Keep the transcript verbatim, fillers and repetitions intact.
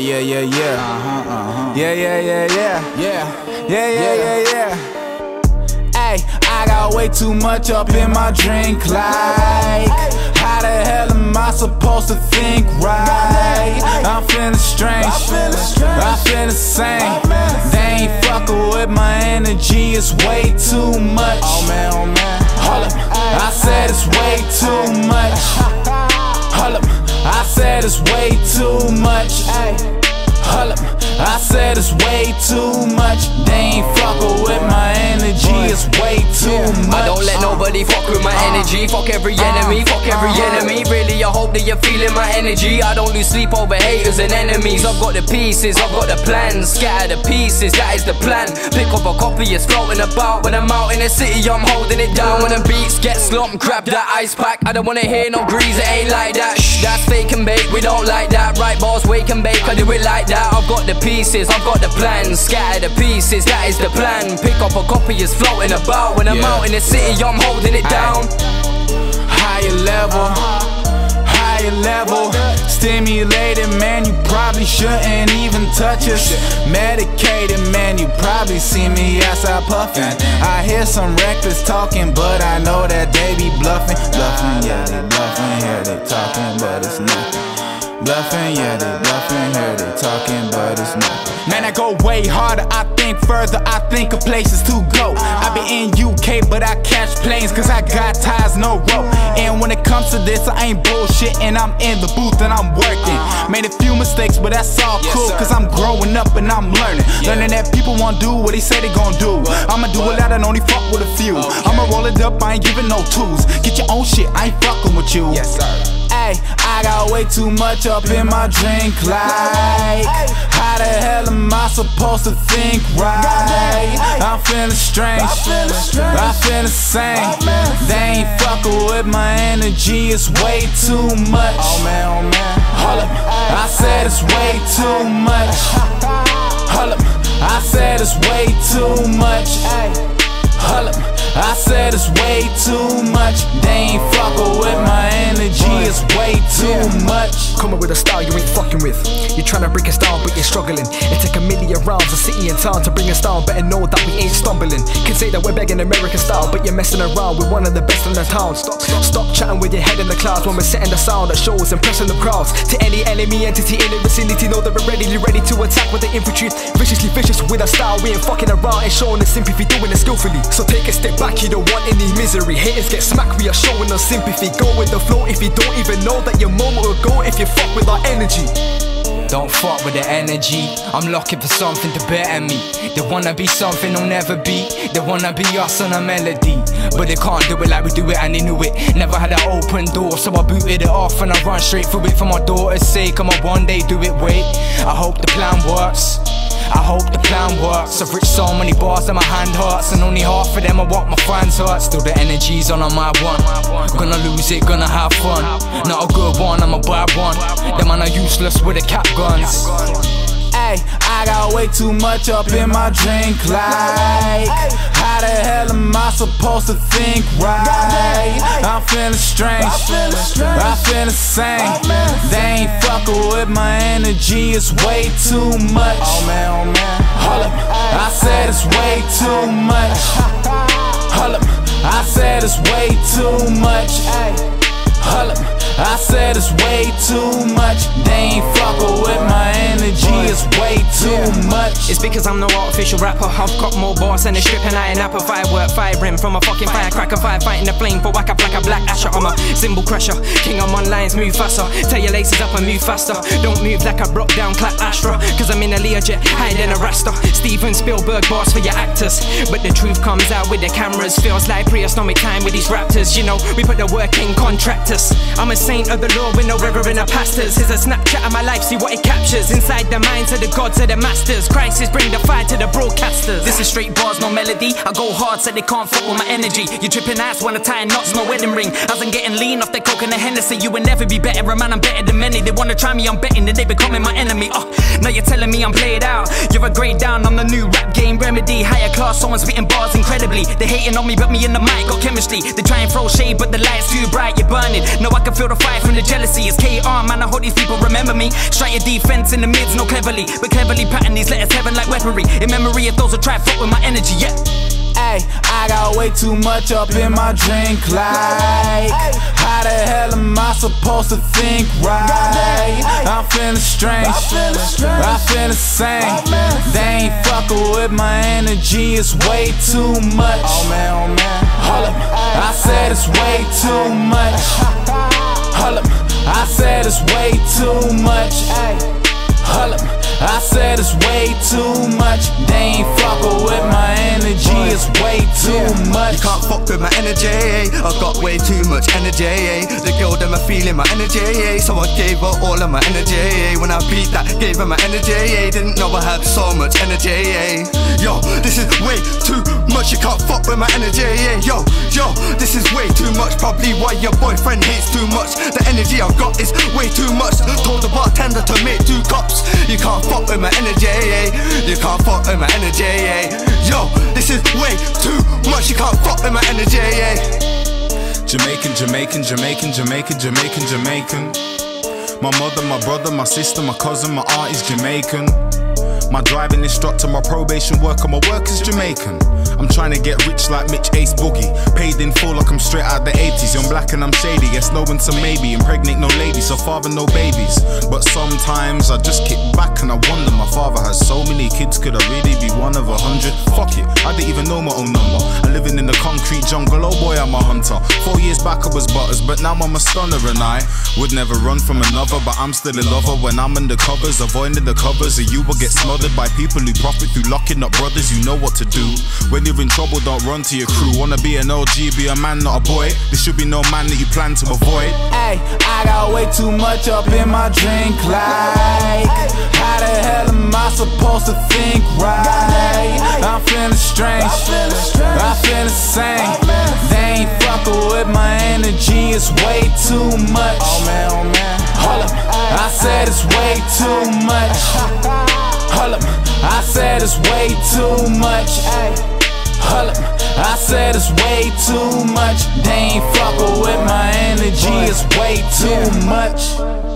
yeah, yeah, yeah. Uh-huh, uh-huh. Yeah, yeah, yeah, yeah. Yeah, yeah, yeah, yeah, yeah. Ay, I got way too much up in my drink, like, how the hell am I supposed to think right? I'm feeling strange, I feel the same. They ain't fucking with my energy, it's way too much. Oh man, oh man. Hold up, I said it's way too much. Hold up, I said it's way too much. Hold up, I said it's way too much. They ain't fuckin' with my energy, it's way too much. I don't let nobody fuck with my energy. Fuck every enemy, fuck every enemy. Really I hope that you're feeling my energy. I don't lose sleep over haters and enemies. I've got the pieces, I've got the plans. Scatter the pieces, that is the plan. Pick up a copy, it's floating about. When I'm out in the city, I'm holding it down. When the beats get slumped, grab that ice pack. I don't wanna hear no grease, it ain't like that. Shh, that's fake and bake, we don't like that. Right bars, wake and bake, I do it like that. I've got the pieces, I've got the plans. Scatter the pieces, that is the plan. Pick up a copy, it's floating about. When I'm yeah. out in the city, I'm holding it down. Higher level, higher level. Stimulated, man, you probably shouldn't even touch us. Medicated, man, you probably see me outside puffing. I hear some reckless talking, but I know that they be bluffing. Bluffing, yeah, they bluffing. Hear they talking, but it's nothing. Bluffing, yeah, they bluffing, heard they talking, but it's nothing. Man, I go way harder, I think further, I think of places to go. I be in U K, but I catch planes, cause I got ties, no rope. And when it comes to this, I ain't bullshitting, I'm in the booth and I'm working. Made a few mistakes, but that's all cool, cause I'm growing up and I'm learning. Learning that people won't do what they say they gon' do. I'ma do a lot and only fuck with a few. I'ma roll it up, I ain't giving no twos. Get your own shit, I ain't fucking with you. Yes, sir. Ay, I got way too much up in my drink, like, how the hell am I supposed to think right? I'm feeling strange, I feel the same. They ain't fucking with my energy, it's way too much. Hold up, I said it's way too much. Hold up, I said it's way too much. Hold up, I said it's way too much. They ain't fucking with my energy, it's way too much. Coming with a style you ain't fucking with. You're trying to break us down, but you're struggling. It take a million rounds, a city and town to bring us down. Better know that we ain't stumbling. Can say that we're begging American style, but you're messing around with one of the best in the town. Stop, stop chatting with your head in the clouds when we're setting the sound that shows impressing the crowds. To any enemy entity in the vicinity, know that we're ready, you're ready to attack with the infantry. Viciously vicious with our style, we ain't fucking around, ain't showing the sympathy, doing it skillfully. So take a step back, you don't want any misery. Haters get smacked, we are showing no sympathy. Go with the flow if you don't even know that your moment will go if you fuck with our energy. Don't fuck with the energy. I'm looking for something to better me. They wanna be something I'll never be. They wanna be us on a melody, but they can't do it like we do it, and they knew it. Never had an open door, so I booted it off and I run straight through it for my daughter's sake. I'ma one day do it, wait. I hope the plan works, I hope the plan works. I've reached so many bars that my hand hurts, and only half of them I want my fans hurt. Still the energy's on on my one. Gonna lose it, gonna have fun. Not a good one, I'm a bad one. Them man are useless with the cap guns. Ay, I got way too much up in my drink, like, how the hell am I supposed to think right? I'm feeling strange, I feel the same. They ain't fucking with my energy, it's way too much. Hold up, I said it's way too much. Hold up, I said it's way too much. Hold up, I said it's way too much. They ain't fucking with my energy, it's way too much. It's because I'm no artificial rapper. I've got more bars than a stripping iron apple. Firework firing from a fucking firecracker. Firefighting the flame for whack-up like a black asher. I'm a cymbal crusher, king on my lines, move faster. Tear your laces up and move faster. Don't move like a broke down clap Astra, cause I'm in a Learjet, higher than a Rasta. Steven Spielberg bars for your actors, but the truth comes out with the cameras. Feels like prehistoric time with these raptors. You know, we put the work in contract. I'm a saint of the law with no reverend or pastors. Here's a snapshot of my life, see what it captures. Inside the minds of the gods of the masters. Crisis bring the fire to the broadcasters. This is straight bars, no melody. I go hard so they can't fuck with my energy. You tripping ass, wanna tie knots, no wedding ring. As I'm getting lean off the coke and the Hennessy. You will never be better, a man, I'm better than many. They wanna try me, I'm betting that they becoming my enemy. Oh, now you're telling me I'm played out. You're a grade down, I'm the new rap game remedy. Higher class, someone spitting bars incredibly. They hating on me, but me and the mic got chemistry. They try and throw shade, but the light's too bright, you're burning. No, I can feel the fire from the jealousy. It's K R, man, I hope these people remember me. Strike your defense in the mid original cleverly, but cleverly pattern these letters heaven like weaponry, in memory of those who try to fuck with my energy, yeah. Ay, I got way too much up in my drink, like how the hell am I supposed to think right? I'm feeling strange, I feel the same. They ain't fucking with my energy, it's way too much. Hold up, I said it's way too much. Hold up, I said it's way too much. Hold up, I said it's way too much. They ain't fucking with my energy, it's way too much. You can't fuck with my energy, I've got way too much energy. The girl them are feeling my energy, so I gave her all of my energy. When I beat that, gave her my energy, didn't know I had so much energy. Yo, this is way too much, you can't fuck with my energy. Yo, yo, this is way too much, probably why your boyfriend hates too much. The energy I've got is way too much, told the bartender to make two cups. You can't fuck with my energy, eh? You can't fuck with my energy, eh? Yo, this is way too much, you can't fuck with my energy, eh? Jamaican, Jamaican, Jamaican, Jamaican, Jamaican, Jamaican. My mother, my brother, my sister, my cousin, my aunt is Jamaican. My driving instructor, my probation worker, my work is Jamaican. I'm trying to get rich like Mitch Ace Boogie, paid in full like I'm straight out the eighties. Young black and I'm shady, yes, no one's a maybe. Impregnate no ladies, so father no babies. But sometimes I just kick back and I wonder, my father has so many kids, could I really be one of a hundred? Fuck it, I didn't even know my own number. I'm living in the concrete jungle, oh boy I'm a hunter. Four years back I was butters, but now I'm a stunner. And I would never run from another, but I'm still a lover when I'm in the covers. Avoiding the covers or you will get smothered by people who profit through locking up brothers. You know what to do when you're in trouble, don't run to your crew. Wanna be an L G, be a man not a boy. There should be no man that you plan to avoid. Ay, I got way too much up in my drink, like how the hell am I supposed to think right? I'm feeling strange, I feel the same. They ain't fucking with my energy, it's way too much. Hold up, I said it's way too much. Hold up, I said it's way too much. Hold up, I said it's way too much. They ain't fucking with my energy, it's way too much.